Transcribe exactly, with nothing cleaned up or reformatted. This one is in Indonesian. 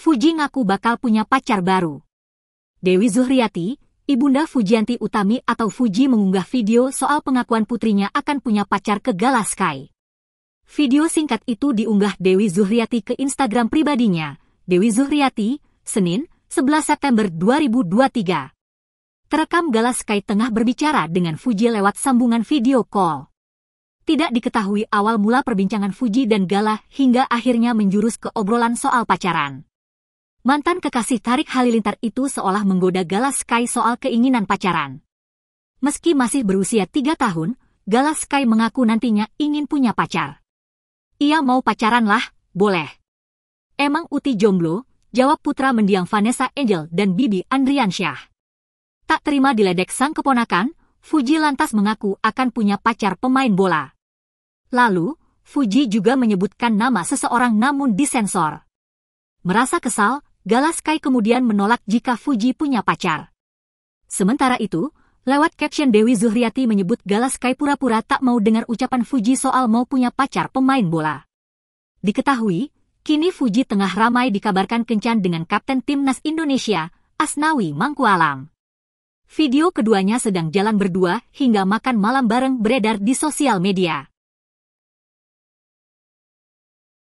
Fuji ngaku bakal punya pacar baru. Dewi Zuhriati, ibunda Fujianti Utami atau Fuji mengunggah video soal pengakuan putrinya akan punya pacar ke Gala Sky. Video singkat itu diunggah Dewi Zuhriati ke Instagram pribadinya, Dewi Zuhriati, Senin, sebelas September dua ribu dua puluh tiga. Terekam Gala Sky tengah berbicara dengan Fuji lewat sambungan video call. Tidak diketahui awal mula perbincangan Fuji dan Gala hingga akhirnya menjurus ke obrolan soal pacaran. Mantan kekasih Thariq Halilintar itu seolah menggoda Gala Sky soal keinginan pacaran. Meski masih berusia tiga tahun, Gala Sky mengaku nantinya ingin punya pacar. Ia mau pacaran lah, boleh. Emang Uti jomblo? Jawab putra mendiang Vanessa Angel dan Bibi Andriansyah. Tak terima diledek sang keponakan, Fuji lantas mengaku akan punya pacar pemain bola. Lalu, Fuji juga menyebutkan nama seseorang namun disensor. Merasa kesal, Gala Sky kemudian menolak jika Fuji punya pacar. Sementara itu, lewat caption Dewi Zuhriati menyebut Gala Sky pura-pura tak mau dengar ucapan Fuji soal mau punya pacar pemain bola. Diketahui, kini Fuji tengah ramai dikabarkan kencan dengan Kapten Timnas Indonesia, Asnawi Mangkualam. Video keduanya sedang jalan berdua hingga makan malam bareng beredar di sosial media.